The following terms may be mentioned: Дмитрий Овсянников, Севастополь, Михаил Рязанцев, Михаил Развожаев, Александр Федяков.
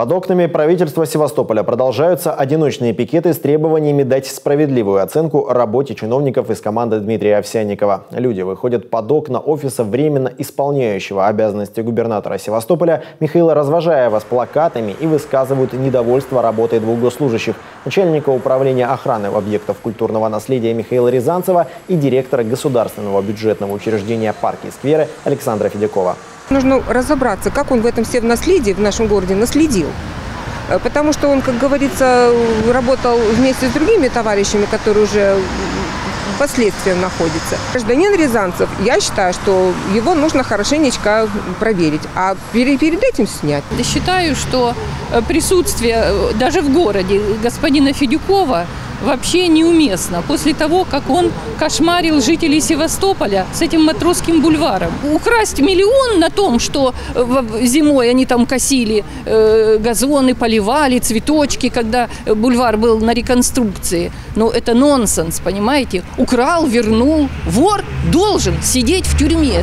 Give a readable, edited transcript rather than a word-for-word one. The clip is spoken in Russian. Под окнами правительства Севастополя продолжаются одиночные пикеты с требованиями дать справедливую оценку работе чиновников из команды Дмитрия Овсянникова. Люди выходят под окна офиса временно исполняющего обязанности губернатора Севастополя Михаила Развожаева с плакатами и высказывают недовольство работой двух госслужащих – начальника управления охраны объектов культурного наследия Михаила Рязанцева и директора государственного бюджетного учреждения «Парки и скверы» Александра Федякова. Нужно разобраться, как он в этом всем наследии в нашем городе наследил. Потому что он, как говорится, работал вместе с другими товарищами, которые уже впоследствии находятся. Гражданин Рязанцев, я считаю, что его нужно хорошенечко проверить, а перед этим снять. Я считаю, что присутствие даже в городе господина Федякова вообще неуместно. После того, как он кошмарил жителей Севастополя с этим Матросским бульваром. Украсть миллион на том, что зимой они там косили газоны, поливали, цветочки, когда бульвар был на реконструкции. Но это нонсенс, понимаете? Украл, вернул. Вор должен сидеть в тюрьме.